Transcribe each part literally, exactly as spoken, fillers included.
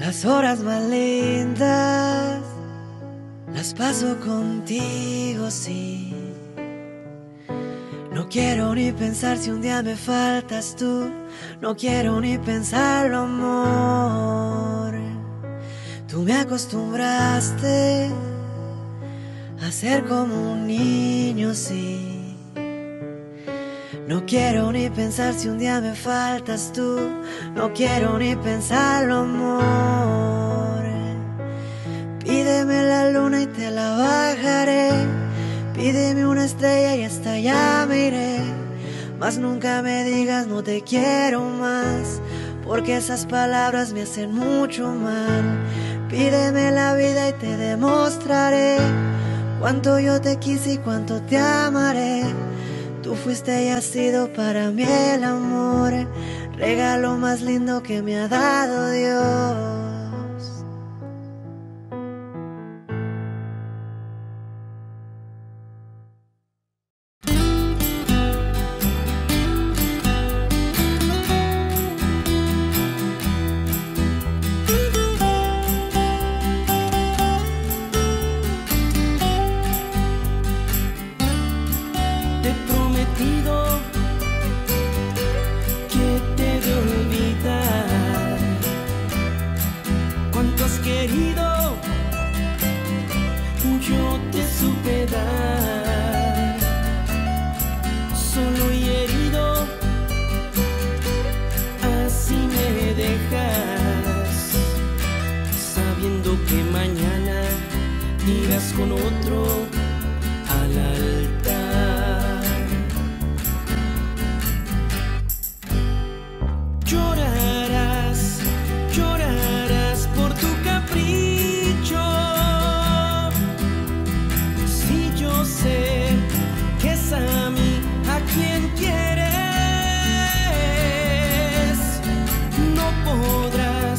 Las horas más lindas las paso contigo, sí. No quiero ni pensar si un día me faltas tú. No quiero ni pensarlo, amor. Tú me acostumbraste a ser como un niño, sí. No quiero ni pensar si un día me faltas tú. No quiero ni pensarlo, amor. Pídeme la luna y te la bajaré. Pídeme una estrella y hasta allá me iré. Mas nunca me digas no te quiero más, porque esas palabras me hacen mucho mal. Pídeme la vida y te demostraré cuánto yo te quise y cuánto te amaré. Tú fuiste y has sido para mí el amor, regalo más lindo que me ha dado Dios. Con otro al altar, llorarás, llorarás por tu capricho. Si yo sé que es a mí a quien quieres, no podrás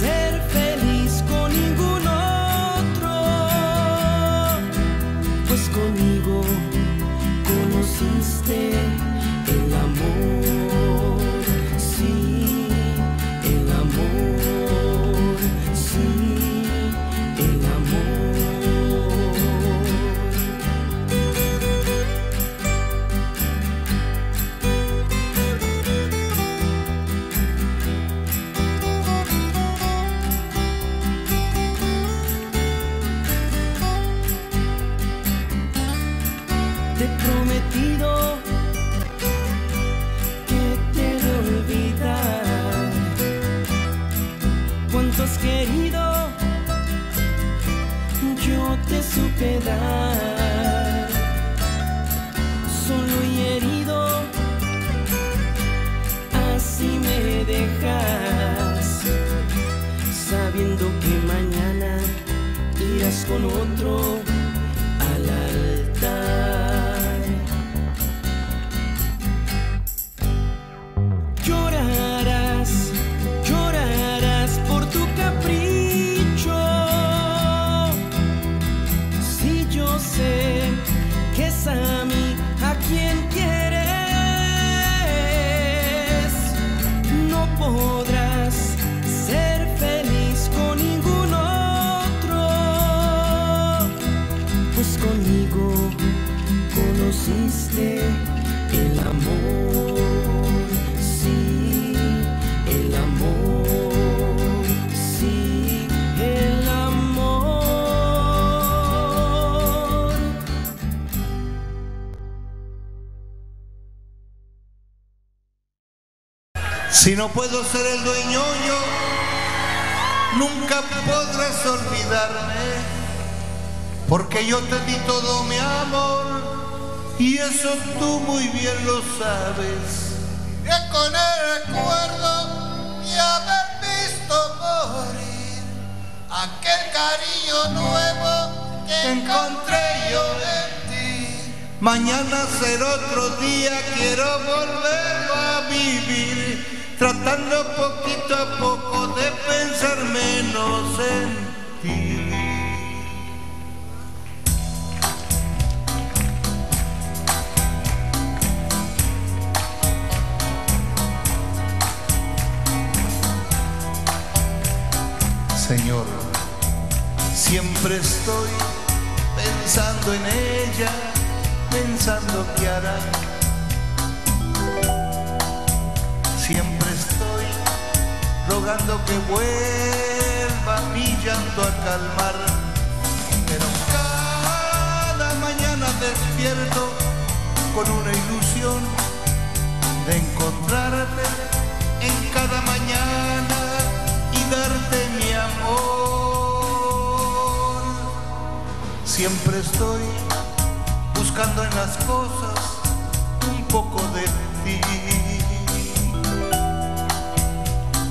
ser feliz con ningún otro. Conmigo conociste el amor, sí, el amor, sí, el querido, yo te supe dar, solo y herido, así me dejas, sabiendo que mañana irás con otro al altar. A mí, a quien quieres, no podrás ser feliz con ningún otro, pues conmigo conociste el amor, sí, el amor. Si no puedo ser el dueño yo, nunca podrás olvidarme, porque yo te di todo mi amor y eso tú muy bien lo sabes. Viviré con el recuerdo de haber visto morir aquel cariño nuevo que encontré yo en ti. Mañana será otro día, quiero volver a vivir, tratando poquito a poco de pensar menos en ti. Señor, siempre estoy pensando en ella, pensando qué hará. Siempre estoy rogando que vuelva mi llanto a calmar, pero cada mañana despierto con una ilusión de encontrarte en cada mañana y darte mi amor. Siempre estoy buscando en las cosas un poco de ti,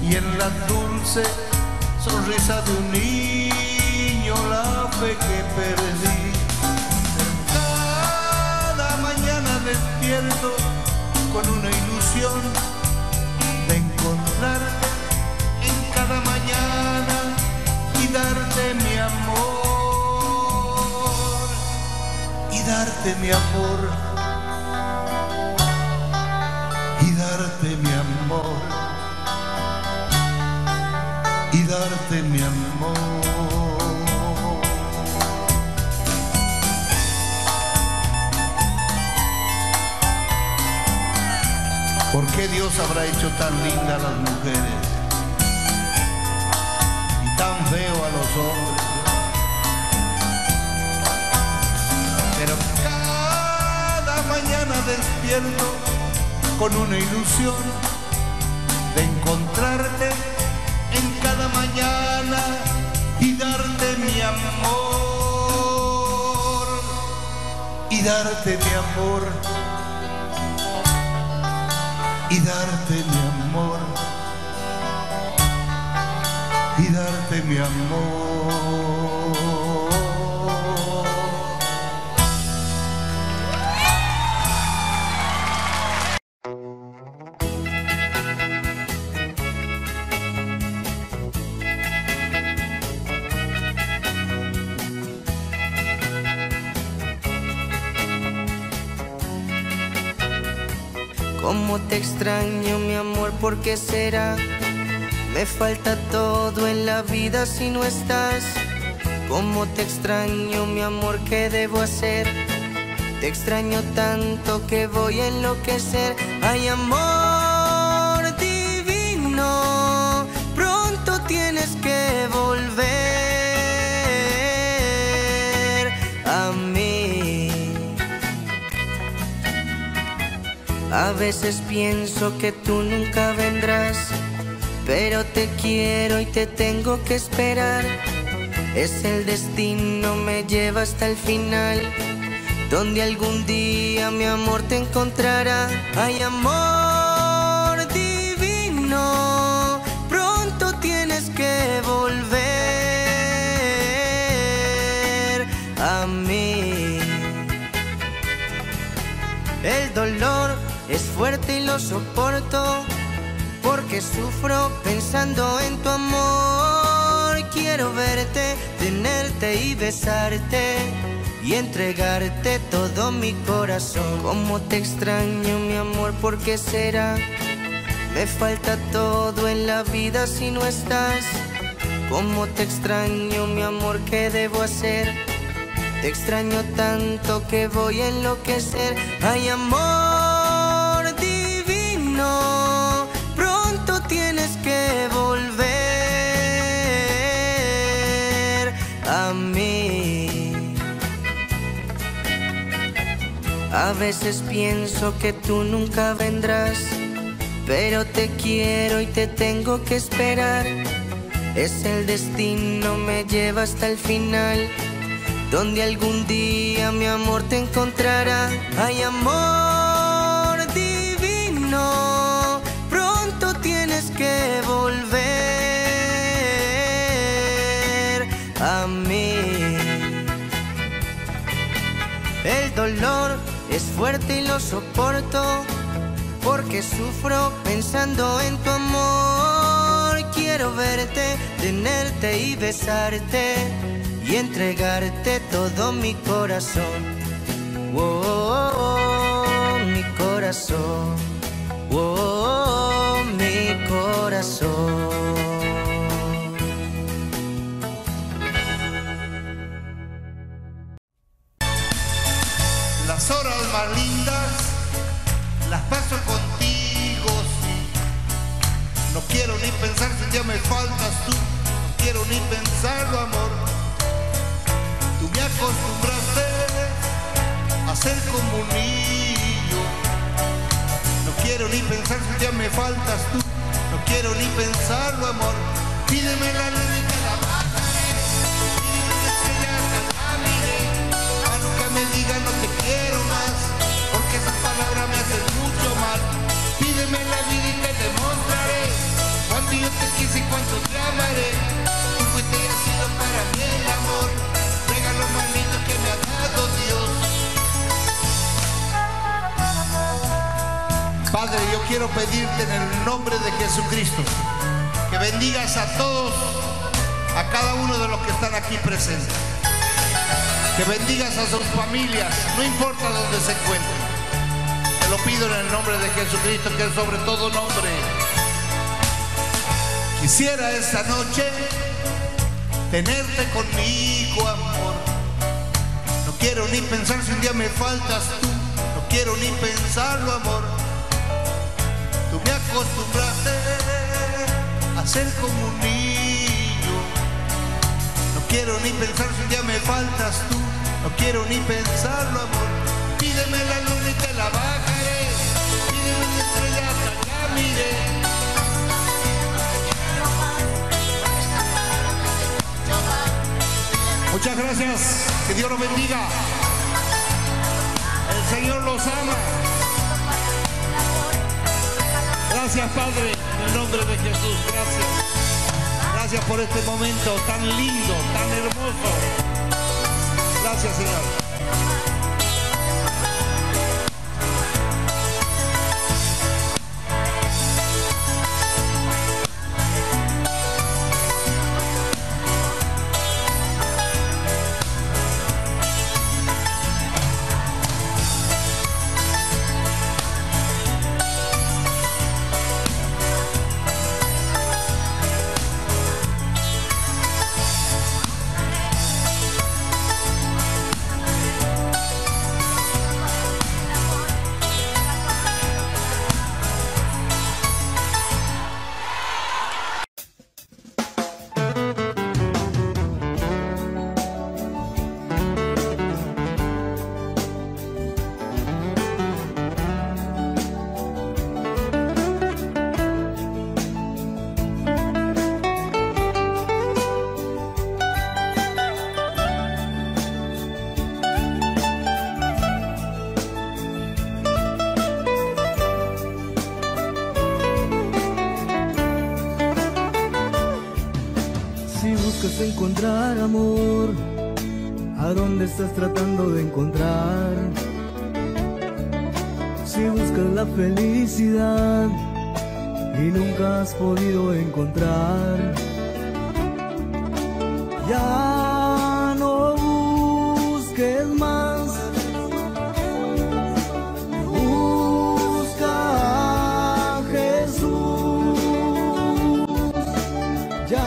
y en la dulce sonrisa de un niño la fe que perdí. Cada mañana despierto con una ilusión de encontrarte en cada mañana y darte mi amor, y darte mi amor, y darte mi amor, y darte mi amor. ¿Por qué Dios habrá hecho tan linda a las mujeres y tan feo a los hombres? Pero cada mañana despierto con una ilusión de encontrarte en cada mañana y darte mi amor, y darte mi amor, y darte mi amor, y darte mi amor. Cómo te extraño, mi amor, ¿por qué será? Me falta todo en la vida si no estás. Cómo te extraño, mi amor, ¿qué debo hacer? Te extraño tanto que voy a enloquecer. Ay, amor divino, pronto tienes que volver a mí. A veces pienso que tú nunca vendrás, pero te quiero y te tengo que esperar. Es el destino, me lleva hasta el final, donde algún día mi amor te encontrará. Ay, amor divino, pronto tienes que volver a mí. El dolor es fuerte y lo soporto, porque sufro pensando en tu amor. Quiero verte, tenerte y besarte, y entregarte todo mi corazón. Cómo te extraño, mi amor, ¿por qué será? Me falta todo en la vida si no estás. Cómo te extraño, mi amor, ¿qué debo hacer? Te extraño tanto que voy a enloquecer. Ay, amor divino, pronto tienes que volver a mí. A veces pienso que tú nunca vendrás, pero te quiero y te tengo que esperar. Es el destino, me lleva hasta el final, donde algún día mi amor te encontrará. Ay, amor divino, tienes que volver a mí. El dolor es fuerte y lo soporto, porque sufro pensando en tu amor. Quiero verte, tenerte y besarte, y entregarte todo mi corazón. Oh, oh, oh, oh, mi corazón. Oh, oh, oh, oh, mi corazón. quiero ni pensar si ya me faltas tú. No quiero ni pensarlo, amor. Pídeme la luz y te la bajaré. Pídeme una estrella hasta el ámine. Ya nunca me digas no te quiero más, porque esas palabras me hacen mucho mal. Pídeme la vida y te demostraré cuánto yo te quise y cuánto te amaré. Tú fuiste y has sido para mí el amor, regalo más lindo que me ha dado Dios. Padre, yo quiero pedirte en el nombre de Jesucristo que bendigas a todos, a cada uno de los que están aquí presentes. Que bendigas a sus familias, no importa dónde se encuentren. Te lo pido en el nombre de Jesucristo, que es sobre todo nombre. Quisiera esta noche tenerte conmigo, amor. No quiero ni pensar si un día me faltas tú. No quiero ni pensarlo, amor. Tú me acostumbraste a ser como un niño. No quiero ni pensar si un día me faltas tú. No quiero ni pensarlo, amor. Pídeme la luna y te la bajaré. Pídeme una estrella hasta que miré. Muchas gracias. Que Dios los bendiga. El Señor los ama. Gracias, Padre, en el nombre de Jesús, gracias. Gracias por este momento tan lindo, tan hermoso. Gracias, Señor. Encontrar amor, ¿a dónde estás tratando de encontrar? Si buscas la felicidad y nunca has podido encontrar, ya no busques más, busca a Jesús, ya.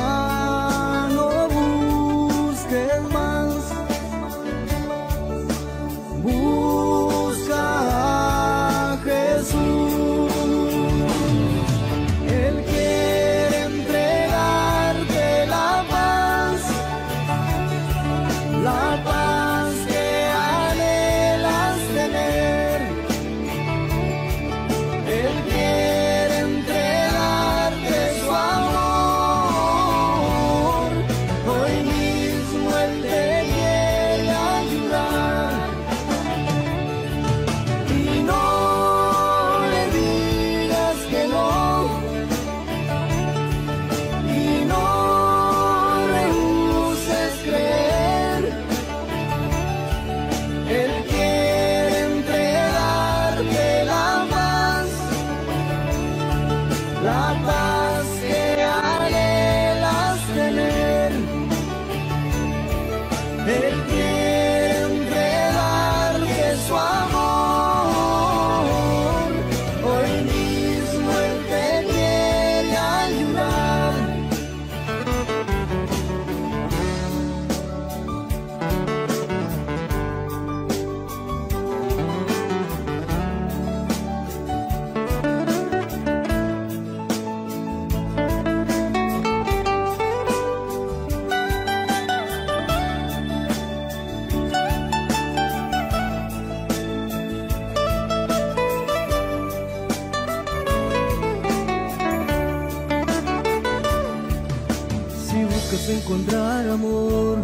encontrar amor?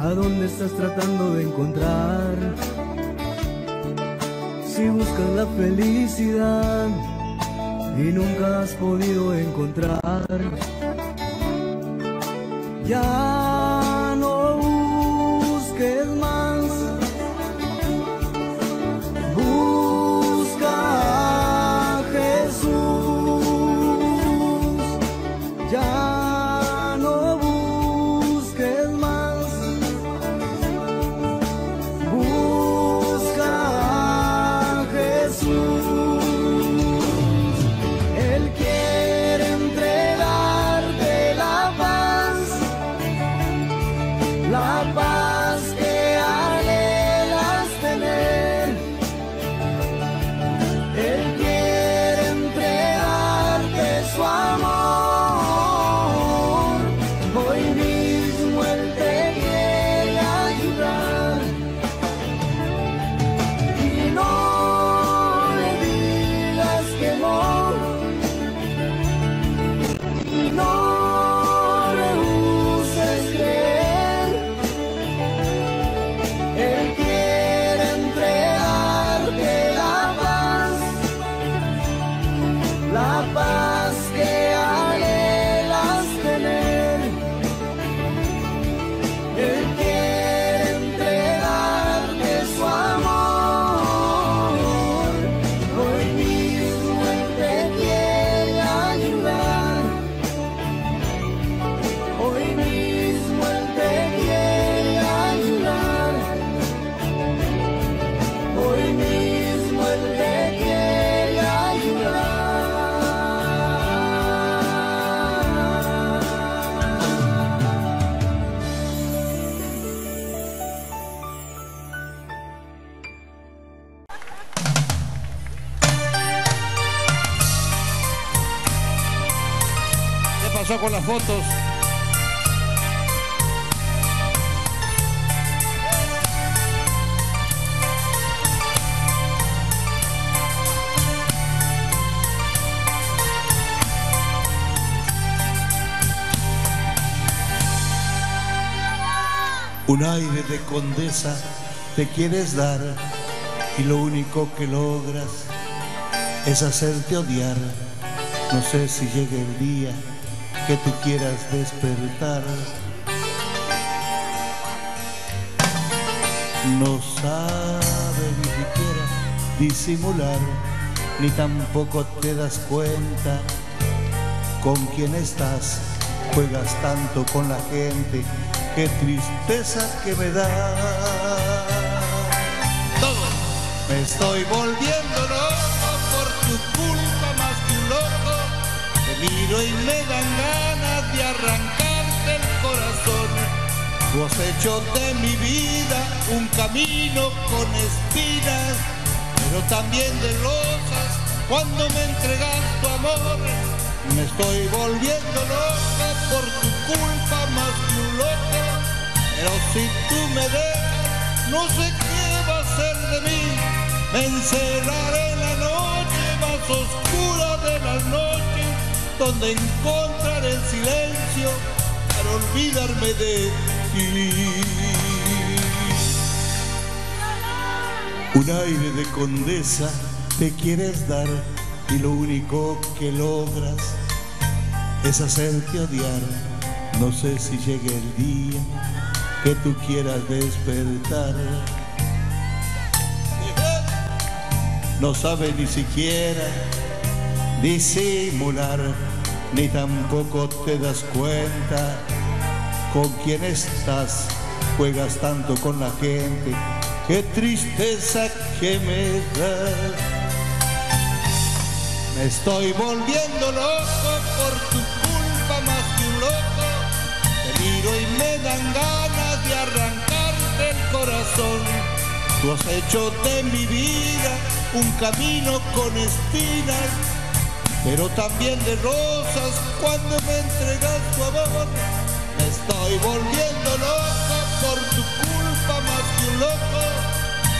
¿A dónde estás tratando de encontrar? Si buscas la felicidad y nunca has podido encontrar, ya no busques más, busca a Jesús, ya no busques más, busca a Jesús. Con las fotos. Un aire de condesa te quieres dar y lo único que logras es hacerte odiar. No sé si llegue el día que tú quieras despertar. No sabe ni siquiera disimular, ni tampoco te das cuenta con quién estás. Juegas tanto con la gente, qué tristeza que me da. Todo. Me estoy volviendo loco por tu culpa, más que un loco. Te miro y me dan ganas de arrancarte el corazón. Tú has hecho de mi vida un camino con espinas, pero también de rosas cuando me entregas tu amor. Me estoy volviendo loca por tu culpa, más que un loco, pero si tú me dejas no sé qué va a ser de mí. Me encerraré en la noche más oscura de las noches, donde encontrar el silencio para olvidarme de ti. Un aire de condesa te quieres dar y lo único que logras es hacerte odiar. No sé si llegue el día que tú quieras despertar. No sabe ni siquiera disimular, ni tampoco te das cuenta con quién estás. Juegas tanto con la gente, qué tristeza que me da. Me estoy volviendo loco por tu culpa, más que un loco. Te miro y me dan ganas de arrancarte el corazón. Tú has hecho de mi vida un camino con espinas, pero también de rosas cuando me entregas tu amor. Me estoy volviendo loca por tu culpa, más que un loco,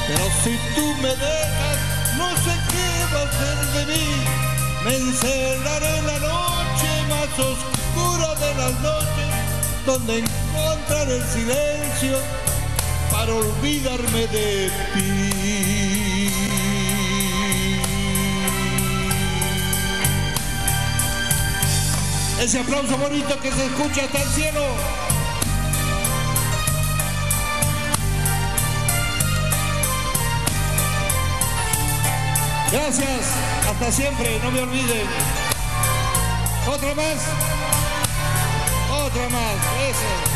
pero si tú me dejas no sé qué va a ser de mí. Me encerraré en la noche más oscura de las noches, donde encontrar el silencio para olvidarme de ti. Ese aplauso bonito que se escucha hasta el cielo. Gracias, hasta siempre, no me olviden. Otra más, otra más, eso.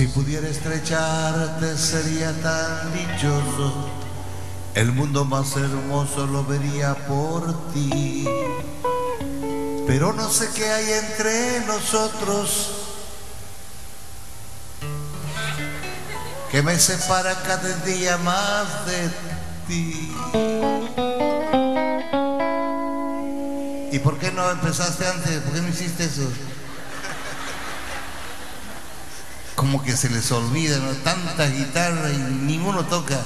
Si pudiera estrecharte sería tan dichoso, el mundo más hermoso lo vería por ti. Pero no sé qué hay entre nosotros que me separa cada día más de ti. ¿Y por qué no empezaste antes? ¿Por qué no hiciste eso? Como que se les olvida, ¿no? Tanta guitarra y ninguno toca.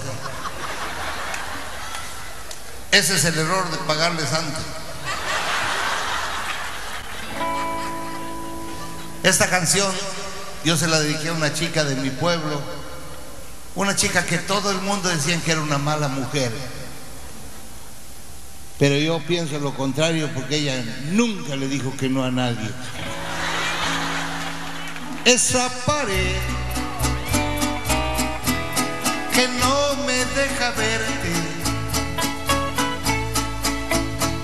Ese es el error de pagarles antes. Esta canción yo se la dediqué a una chica de mi pueblo, una chica que todo el mundo decía que era una mala mujer, pero yo pienso lo contrario, porque ella nunca le dijo que no a nadie. Esa pared que no me deja verte,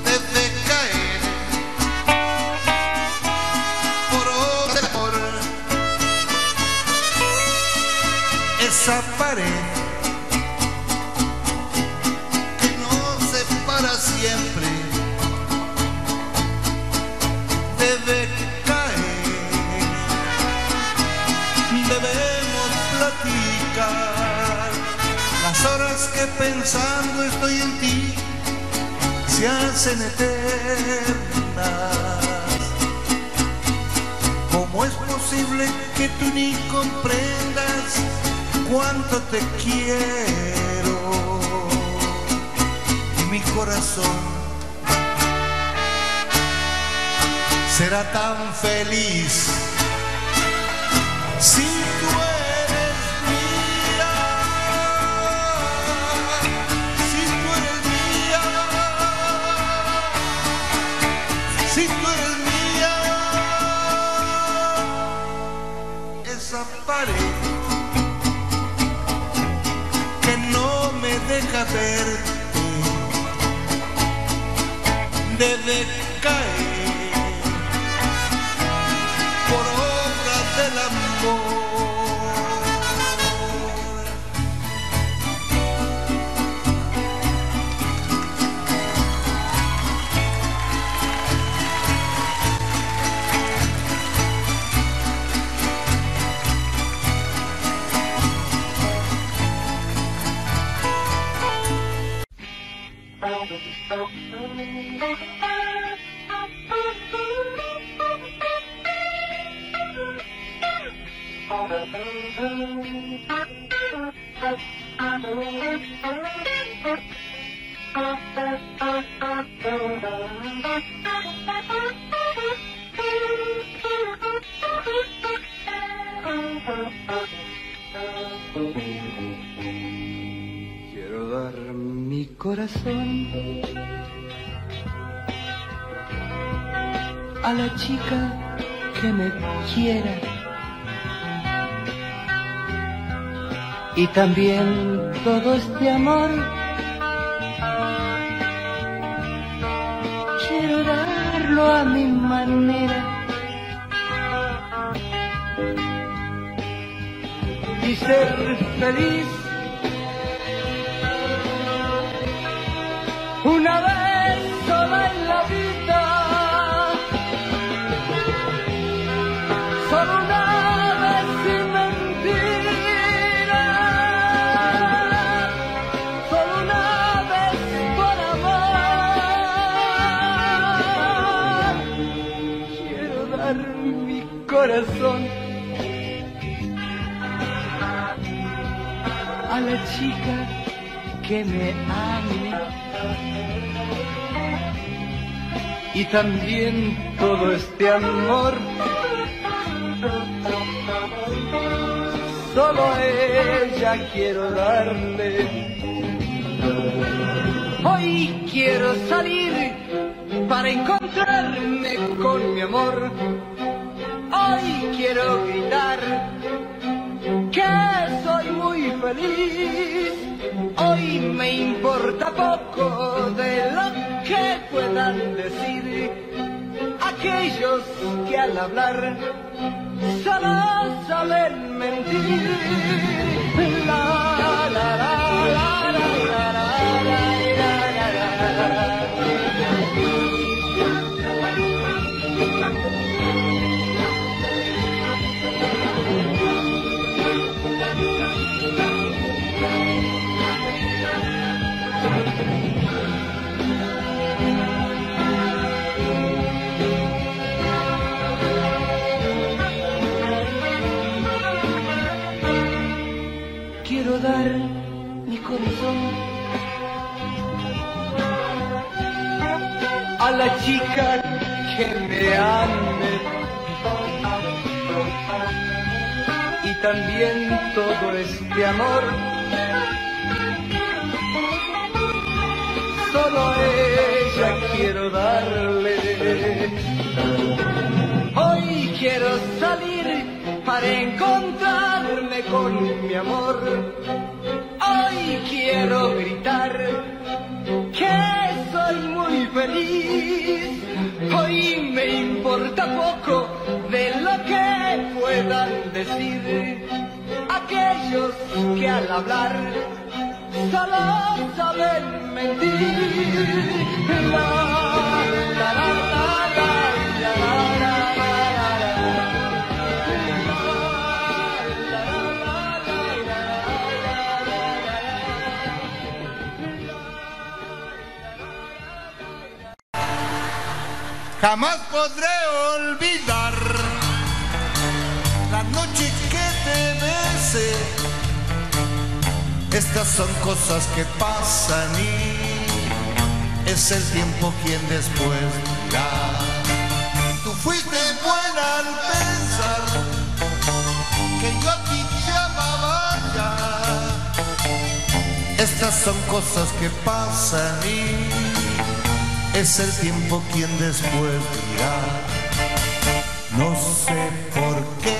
desde caer por otra por esa pared que nos separa siempre, desde caer. Debemos platicar las horas que pensando estoy en ti se hacen eternas. ¿Cómo es posible que tú ni comprendas cuánto te quiero? Mi corazón será tan feliz si tú eres mía, si tú eres mía, si tú eres mía. Esa pared que no me deja verte debe caer por obra del amor. Quiero dar mi corazón a la chica que me quiera, y también todo este amor quiero darlo a mi manera. Y ser feliz una vez sola en la vida, solo una vez sin mentira, solo una vez por amor. Quiero dar mi corazón a la chica que me ame, y también todo este amor solo a ella quiero darle. Hoy quiero salir para encontrarme con mi amor. Hoy quiero gritar que soy muy feliz. Hoy me importa poco de lo que puedan decir. aquellos que al hablar solo saben mentir. La, la, la. Quiero dar mi corazón a la chica que me ame, y también todo este amor solo a ella quiero darle. Hoy quiero salir para encontrarme con mi amor. Hoy quiero gritar que soy muy feliz. Hoy me importa poco de lo que puedan decir aquellos que al hablar solo saben mentir. La, la, la, la, la, la, la. Jamás podré olvidar la noche que te besé. Estas son cosas que pasan y es el tiempo quien después dirá. Tú fuiste buena al pensar que yo a ti te amaba ya. Estas son cosas que pasan y es el tiempo quien después dirá. No sé por qué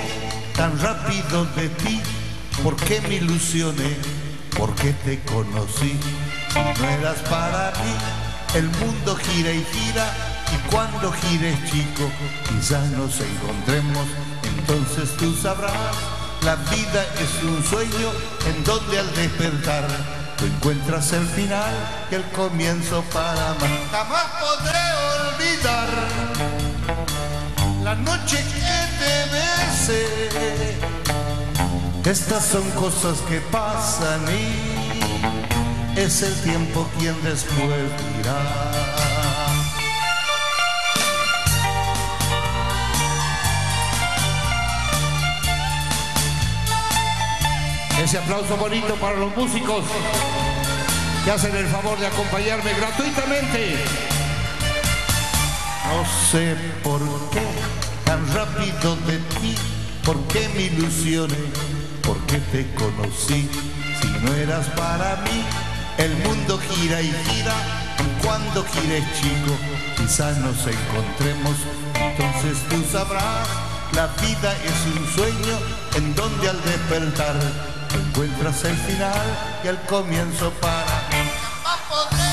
tan rápido de ti, por qué me ilusioné, por qué te conocí. No eras para mí, el mundo gira y gira, y cuando gires, chico, quizás nos encontremos. Entonces tú sabrás, la vida es un sueño en donde al despertar tú encuentras el final y el comienzo para amar. Jamás podré olvidar la noche que te besé. Estas son cosas que pasan y es el tiempo quien después dirá. Ese aplauso bonito para los músicos que hacen el favor de acompañarme gratuitamente. No sé por qué tan rápido de ti, por qué me ilusioné, por qué te conocí. Si no eras para mí, el mundo gira y gira, y cuando gires, chico, quizás nos encontremos. Entonces tú sabrás, la vida es un sueño en donde al despertar encuentras el final y el comienzo para mí. Jamás podré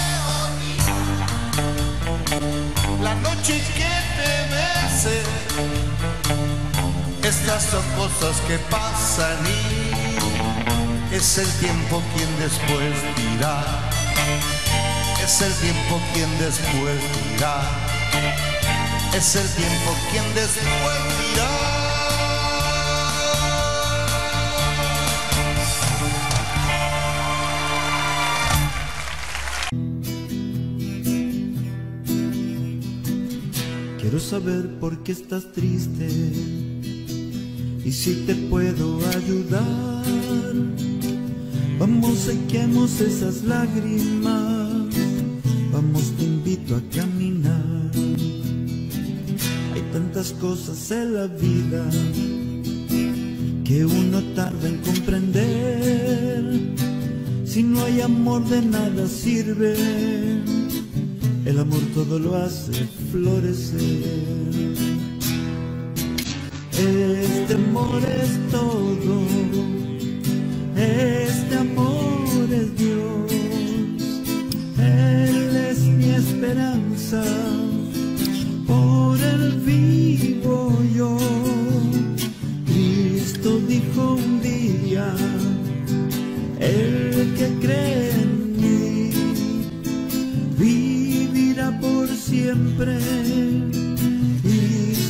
olvidar la noche que te besé. Estas son cosas que pasan y es el tiempo quien después dirá. Es el tiempo quien después dirá. Es el tiempo quien después dirá. Quiero saber por qué estás triste y si te puedo ayudar. Vamos, sequemos esas lágrimas. Vamos, te invito a caminar. Hay tantas cosas en la vida que uno tarda en comprender. Si no hay amor, de nada sirve. El amor todo lo hace florecer. Este amor es todo, este amor es Dios. Él es mi esperanza por el fin.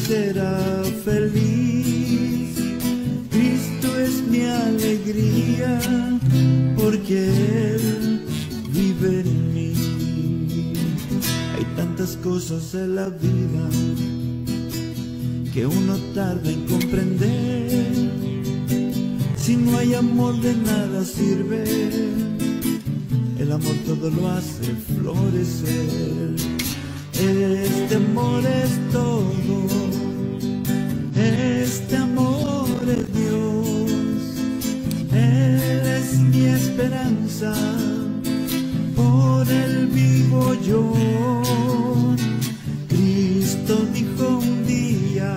será feliz. Cristo es mi alegría, porque Él vive en mí. Hay tantas cosas en la vida que uno tarda en comprender. Si no hay amor, de nada sirve. El amor todo lo hace florecer. Este amor es todo, este amor es Dios. Él es mi esperanza, por Él vivo yo. Cristo dijo un día,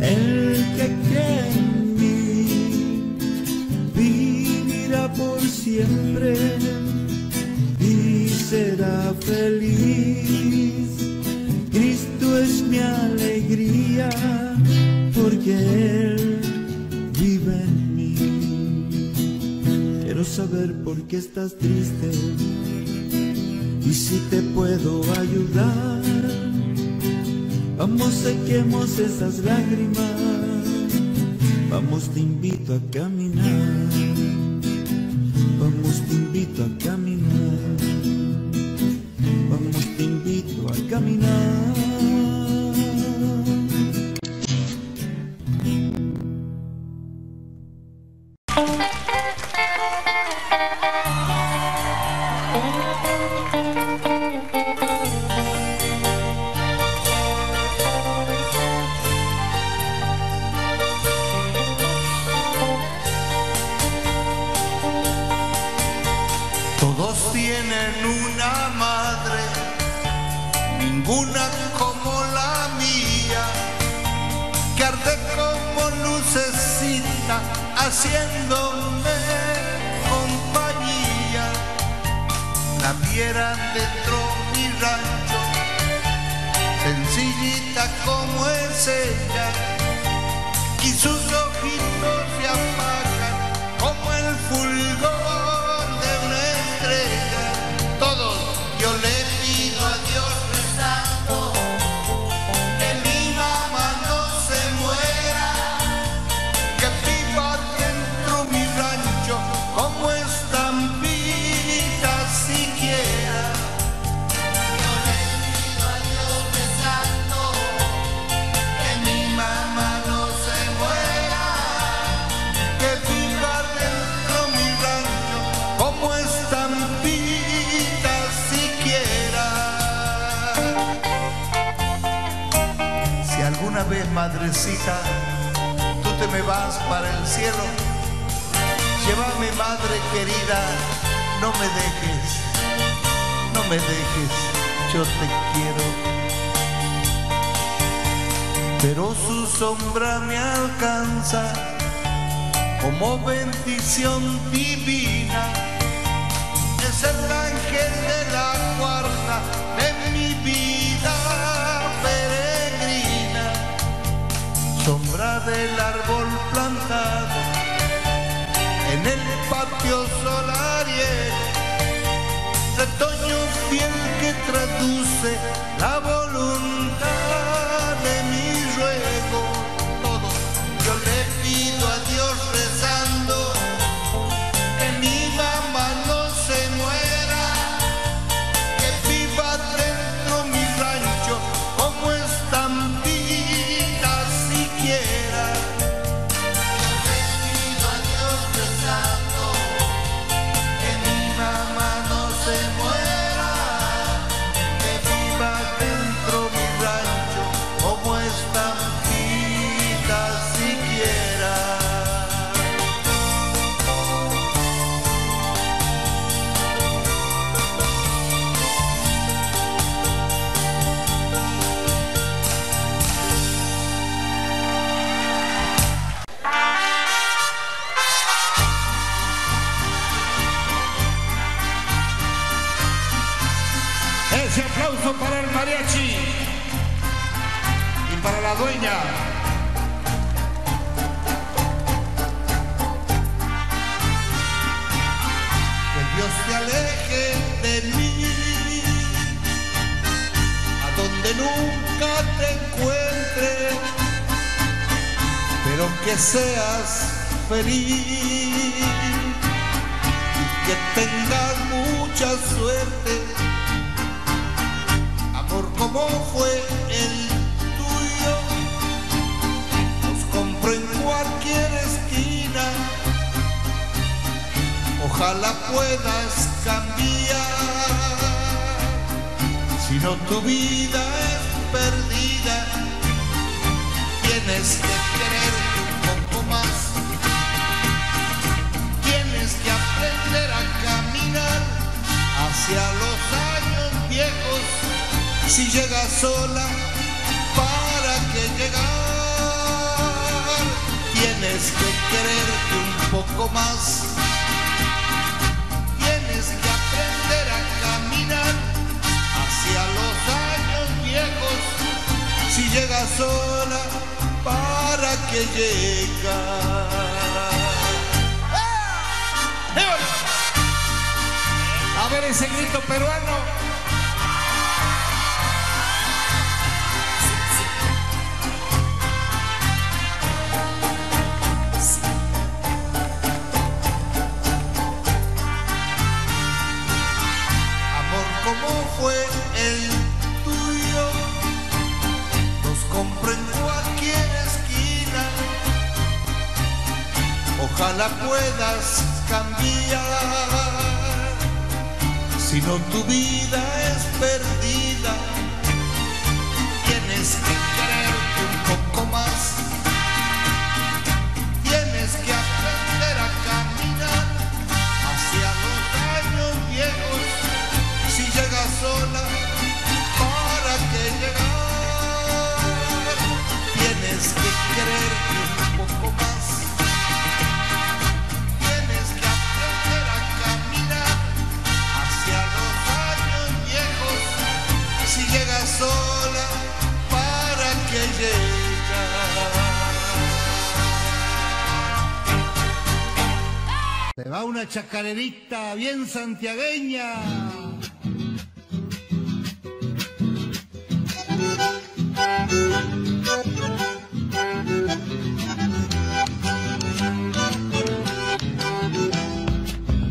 el que cree en mí vivirá por siempre y será feliz. Cristo es mi alegría, porque Él vive en mí. Quiero saber por qué estás triste y si te puedo ayudar. Vamos, sequemos esas lágrimas. Vamos, te invito a caminar. Vamos, te invito a caminar. Vamos, te invito a caminar. Madrecita, tú te me vas para el cielo. Llévame, madre querida, no me dejes, no me dejes, yo te quiero. Pero su sombra me alcanza como bendición divina. Es el ángel de la guarda de mi vida. Sombra del árbol plantado en el patio solariel, retoño fiel que traduce la voluntad de mi ruego. Todo yo le pido a Dios rezando, que mi mamá no se muera, que viva dentro mi rancho como estampilla. Para el mariachi y para la dueña. Que Dios te aleje de mí, a donde nunca te encuentres. Quiero que seas feliz y que tengas mucha suerte, amor como fue el tuyo. Los compro en cualquier esquina, ojalá puedas cambiar, si no tu vida es perdida. Tienes que quererte un poco más, tienes que aprender a caminar hacia los años viejos. Si llegas sola, ¿para qué llegar? Tienes que quererte un poco más, tienes que aprender a caminar hacia los años viejos. Si llegas sola, ¿para qué llegar? ¡Ah! A ver ese grito peruano. Amor, ¿cómo fue el tuyo? Los comprendo. Ojalá puedas cambiar, si no tu vida es perdida. Tienes que quererte un poco más, tienes que aprender a caminar hacia los años viejos. Si llegas sola, ¿para qué llegar? Tienes que quererte un poco más, sola, ¿para qué llegar? Se va una chacarerita bien santiagueña.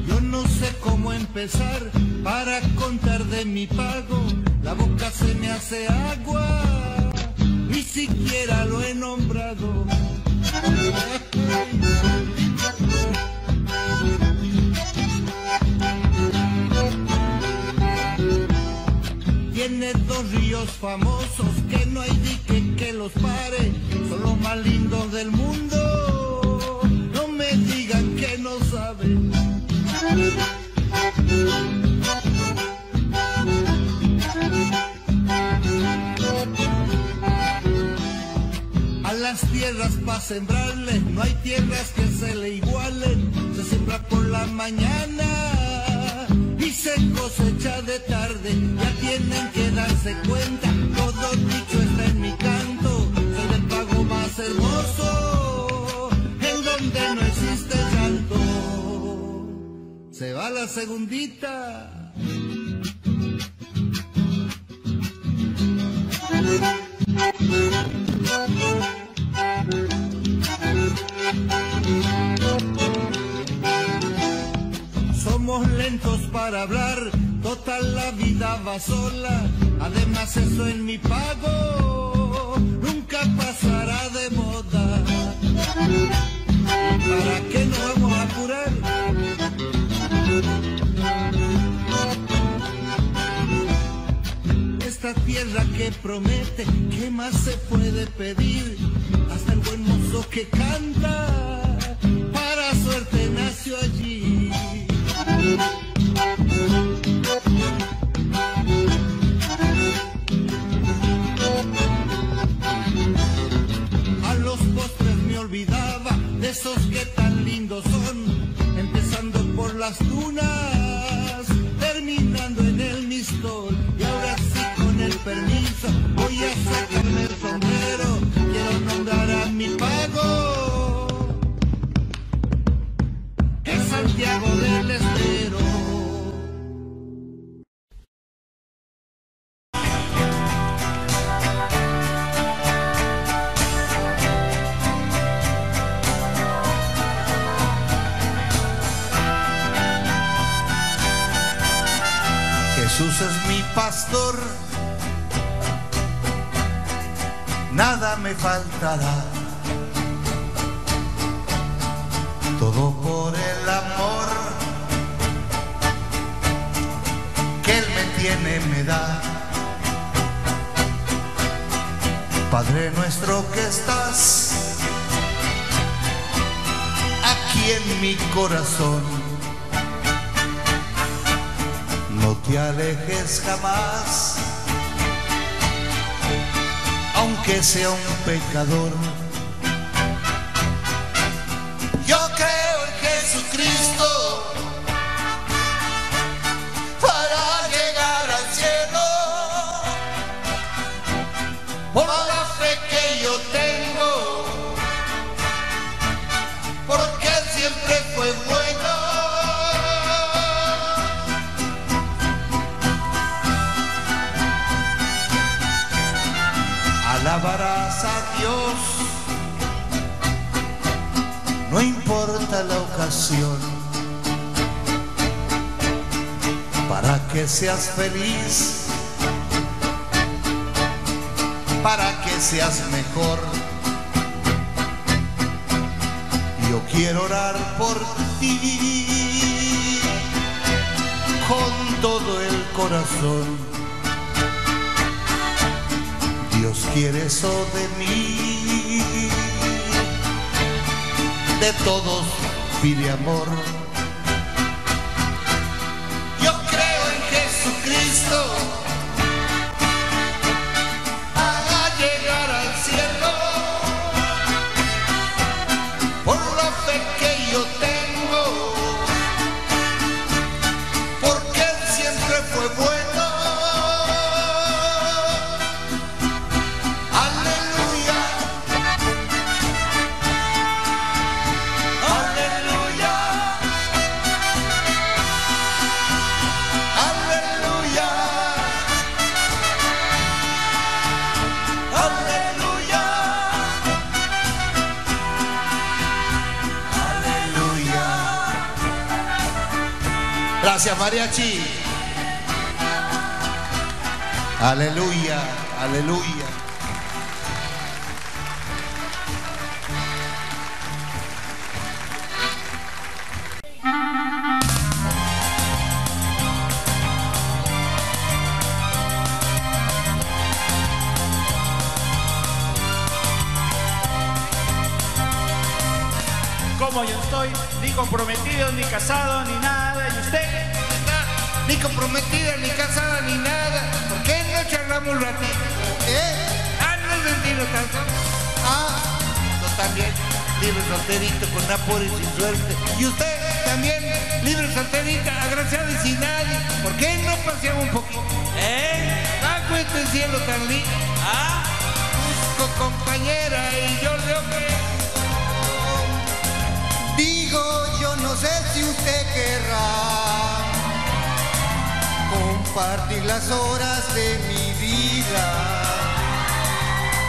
Yo no sé cómo empezar para contar de mi pago. La boca se me hace agua, ni siquiera lo he nombrado. Tiene dos ríos famosos que no hay dique que los pare, son los más lindos del mundo, no me digan que no saben. Las tierras para sembrarles, no hay tierras que se le igualen. Se siembra por la mañana y se cosecha de tarde. Ya tienen que darse cuenta, todo dicho está en mi canto. Soy el pago más hermoso, en donde no existe llanto. Se va la segundita. Somos lentos para hablar, total la vida va sola. Además eso en mi pago nunca pasará de moda. ¿Para qué nos vamos a apurar? Esta tierra que promete, ¿qué más se puede pedir? Hasta el buen mozo que canta, para suerte nació allí. A los postres me olvidaba de esos que tan lindos son, empezando por las dunas, terminando en el mistol. Y ahora sí, con el permiso, voy a sacarme el sombrero, quiero nombrar a mi pago, que Santiago del Estero. pastor, nada me faltará. Todo por el amor que Él me tiene, me da. Padre nuestro que estás aquí en mi corazón, no te alejes jamás, aunque sea un pecador. Yo creo en Jesucristo para llegar al cielo, por la fe que yo tengo, porque Él siempre fue bueno. Alabarás a Dios, no importa la ocasión, para que seas feliz, para que seas mejor. Yo quiero orar por ti con todo el corazón. Dios quiere eso de mí, de todos pide amor. Yo creo en Jesucristo para llegar al cielo, por la fe que yo tengo, porque Él siempre fue bueno. Gracias, mariachi. Aleluya, aleluya. Como yo estoy, ni comprometido, ni casado, ni nada, y usted ni comprometida, ni casada, ni nada. ¿Por qué no charlamos un ratito? ¿Eh? Ah, no es sentido tanto. Ah, yo también, libre solterito, con amor y sin suerte. Y usted también, libre solterita, agraciada y sin nadie. ¿Por qué no paseamos un poquito? ¿Eh? Bajo este cielo tan lindo. Ah, busco compañera y yo le ofrezco. Digo, yo no sé si usted querrá compartir las horas de mi vida.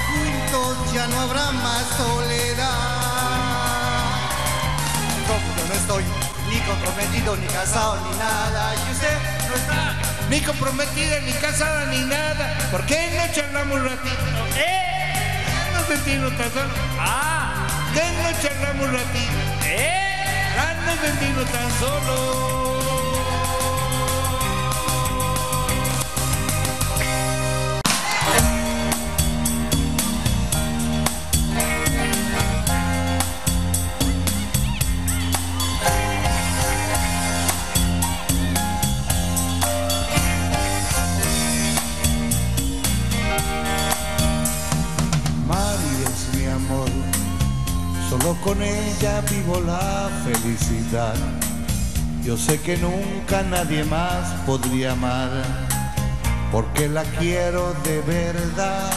Juntos ya no habrá más soledad. Como yo no estoy ni comprometido, ni casado, ni nada, y usted no está ni comprometida, ni casada, ni nada, ¿por qué no charlamos un ratito? ¡Eh! No sentimos tan solo. ¡Ah! ¿Por qué no charlamos un ratito? ¡Eh! No sentimos tan solo. Solo con ella vivo la felicidad. Yo sé que nunca nadie más podría amar, porque la quiero de verdad.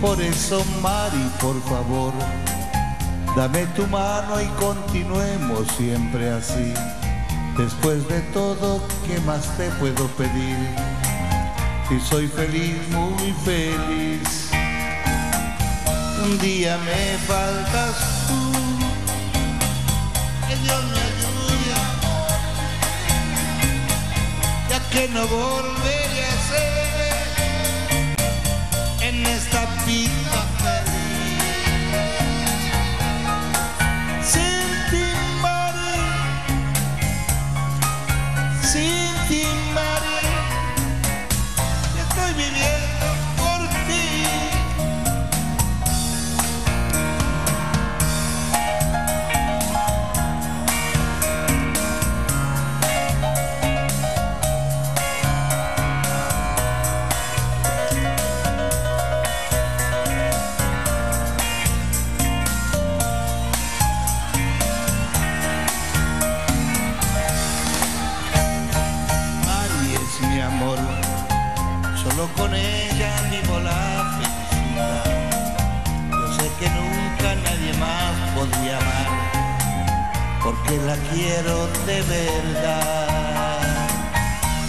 Por eso, Mari, por favor, dame tu mano y continuemos siempre así. Después de todo, ¿qué más te puedo pedir? Y soy feliz, muy feliz. Un día me faltas tú, que Dios me ayude, ya que no volveré a ser porque la quiero de verdad.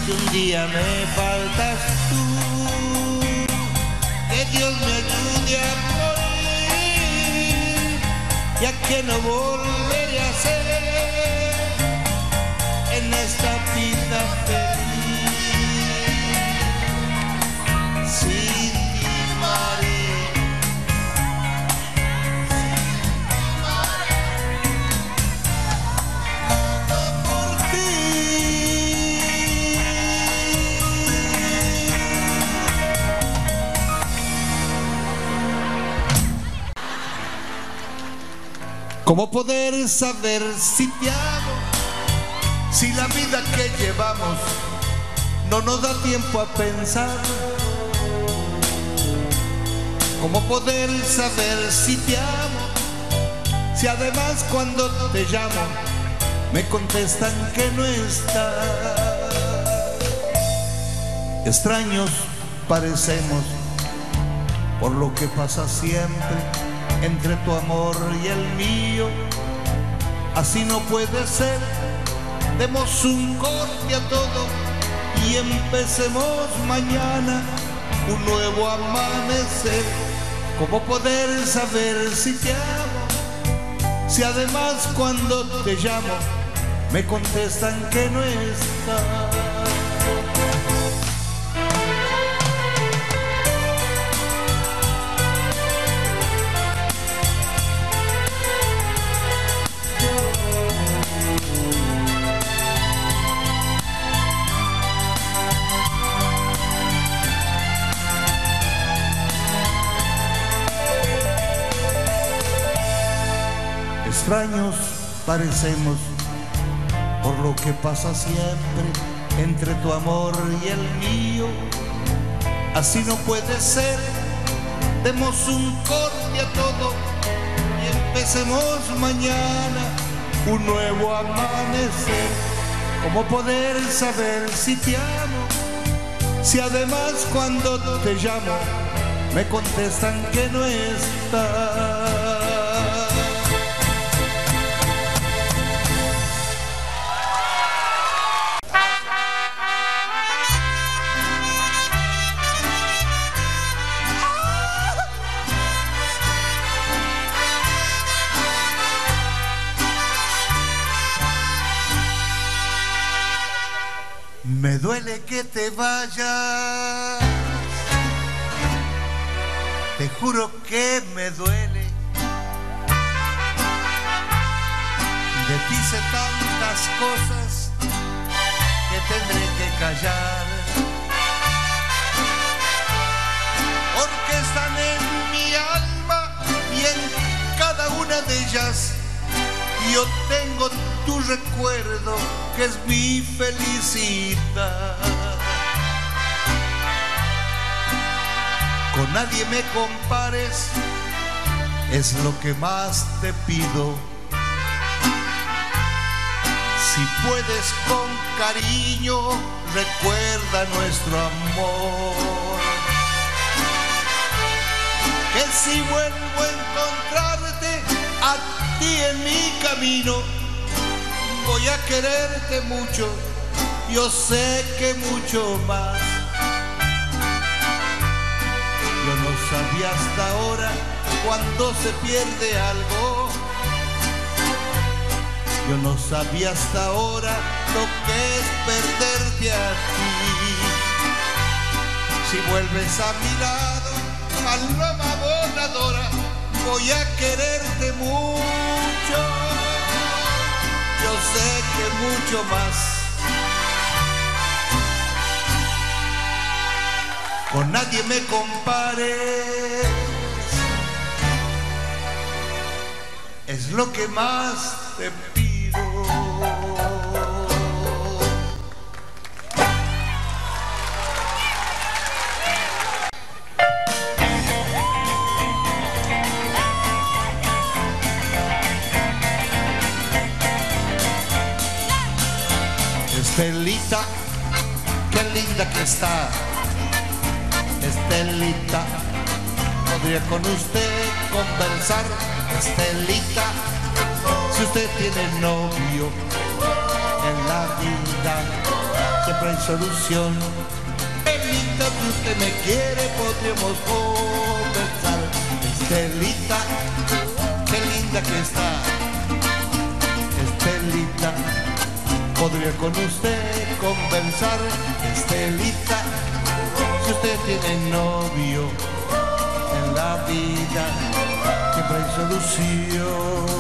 Que un día me faltas tú, que Dios me ayude a morir, ya que no volveré a ser en esta vida feliz. Sin ti, María. ¿Cómo poder saber si te amo, si la vida que llevamos no nos da tiempo a pensar? ¿Cómo poder saber si te amo, si además cuando te llamo me contestan que no estás? Extraños parecemos por lo que pasa siempre entre tu amor y el mío. Así no puede ser. Demos un corte a todo y empecemos mañana un nuevo amanecer. ¿Cómo poder saber si te amo, si además cuando te llamo me contestan que no estás? Extraños parecemos por lo que pasa siempre entre tu amor y el mío. Así no puede ser. Demos un corte a todo y empecemos mañana un nuevo amanecer. ¿Cómo poder saber si te amo, si además cuando te llamo me contestan que no estás? Me duele que te vayas, te juro que me duele. De ti sé tantas cosas que tendré que callar, porque están en mi alma y en cada una de ellas yo tengo tu recuerdo, que es mi felicidad. Con nadie me compares, es lo que más te pido. Si puedes con cariño, recuerda nuestro amor. Que si vuelvo a encontrarte a ti en mi camino, voy a quererte mucho, yo sé que mucho más. Yo no sabía hasta ahora cuando se pierde algo. Yo no sabía hasta ahora lo que es perderte a ti. Si vuelves a mi lado, paloma voladora, voy a quererte mucho. Yo sé que mucho más. Con nadie me compares, es lo que más te pido. Estelita, qué linda que está. Estelita, podría con usted conversar. Estelita, Si usted tiene novio, en la vida siempre hay solución. Permita, si usted me quiere, podríamos conversar. Estelita, qué linda que está. Estelita, podría con usted conversar. Estelita, si usted tiene novio, en la vida siempre hay solución.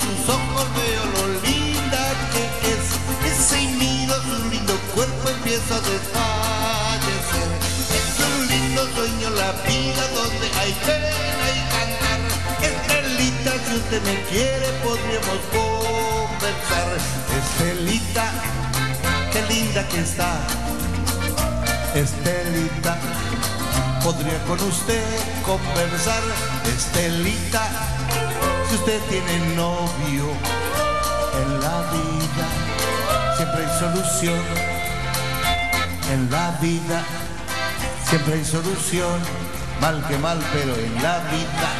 Sus ojos veo lo linda que es, que si miro su lindo cuerpo empieza a desfallecer. Es un lindo sueño la vida donde hay pena y cantar. Estelita, si usted me quiere podríamos conversar. Estelita, qué linda que está. Estelita, podría con usted conversar. Estelita, si usted tiene novio, en la vida siempre hay solución. En la vida siempre hay solución. Mal que mal, pero en la vida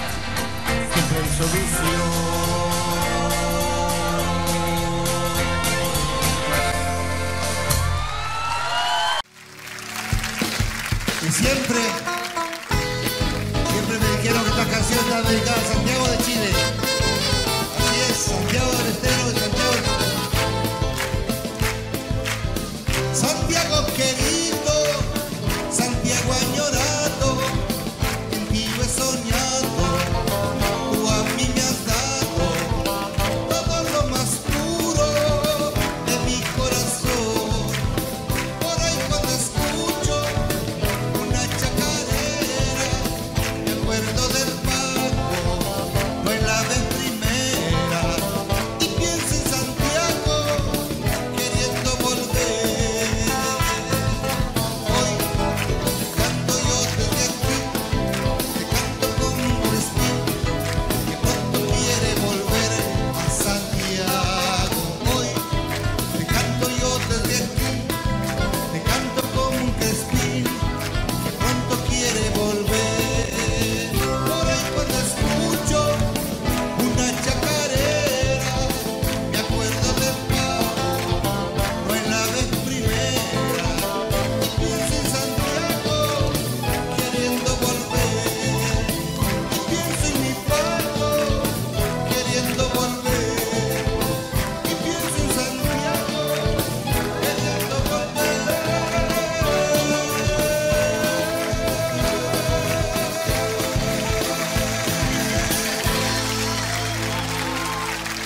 siempre hay solución. Y siempre, siempre me dijeron que esta canción está dedicada a Santiago de Chile. Santiago del Estero de Santiago. Santiago querido, Santiago añorado, en ti lo he soñado, tú a mí me has dado todo lo más puro de mi corazón. Por ahí cuando escucho una chacarera, me acuerdo del pago, no es la ventana.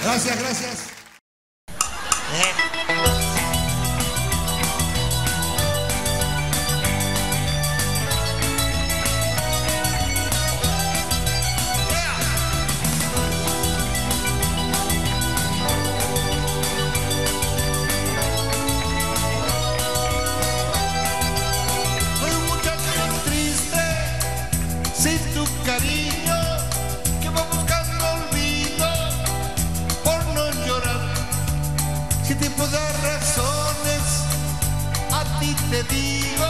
Gracias, gracias. Te digo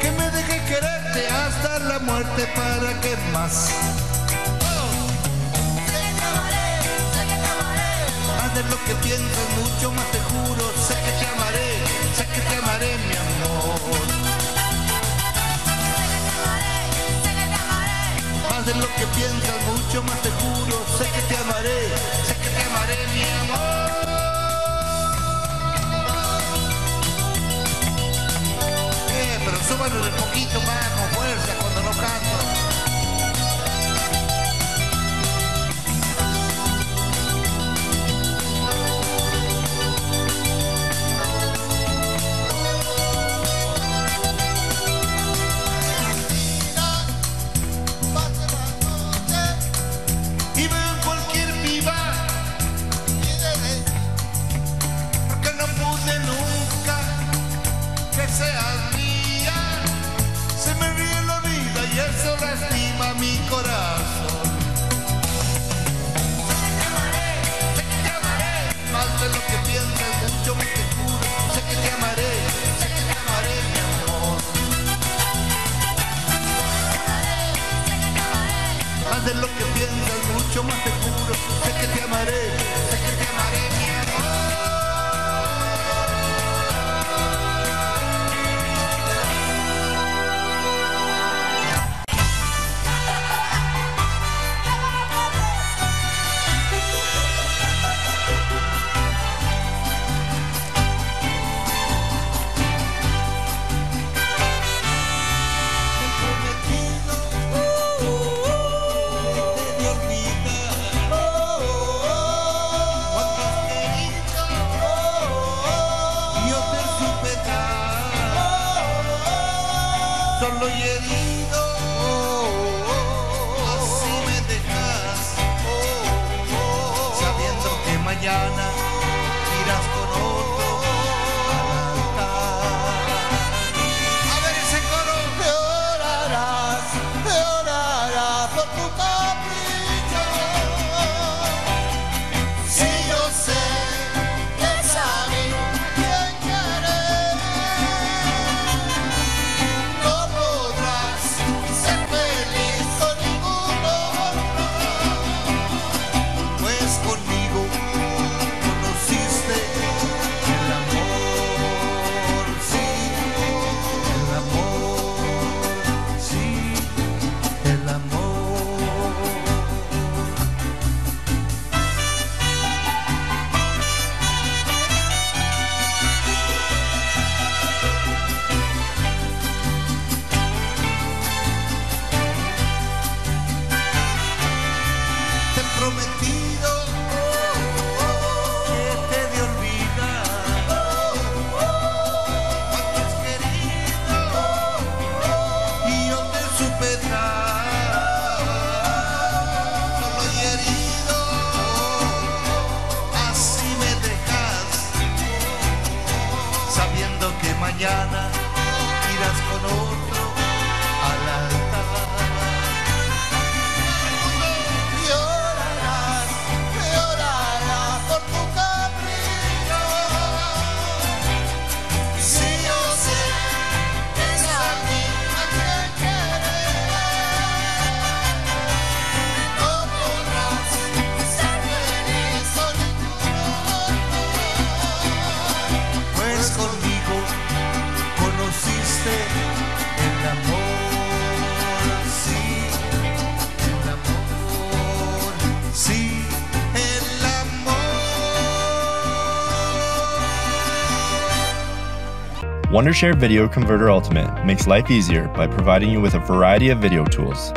que me deje quererte hasta la muerte, para que más. Oh. Sé que te amaré, sé que te amaré. Más de lo que piensas, mucho más te juro. Sé que te amaré, sé que te amaré, mi amor. Sé que te amaré, sé que te amaré. Más de lo que piensas, mucho más te juro. Sé que te amaré, sé que te amaré, mi amor. Pero súbalo un poquito más con fuerza cuando no canto. Pasa la noche y veo en cualquier viva. Porque no pude nunca que seas. sentirás mucho más seguro. Sé que te amaré, sé que te amaré, mi solo y herido, oh, oh, oh, así me dejas, oh, oh, oh, sabiendo que mañana irás con otro al altar. A ver ese coro. Llorarás, llorarás por tu capricho. Si yo sé. Mañana irás con otro al altar. Llorarás, llorarás por tu capricho. Si yo sé que es a mí a quien quieres, no podrás ser feliz con ninguno. Pues conmigo conociste el amor, sí, el amor, sí, el amor. Wondershare Video Converter Ultimate makes life easier by providing you with a variety of video tools.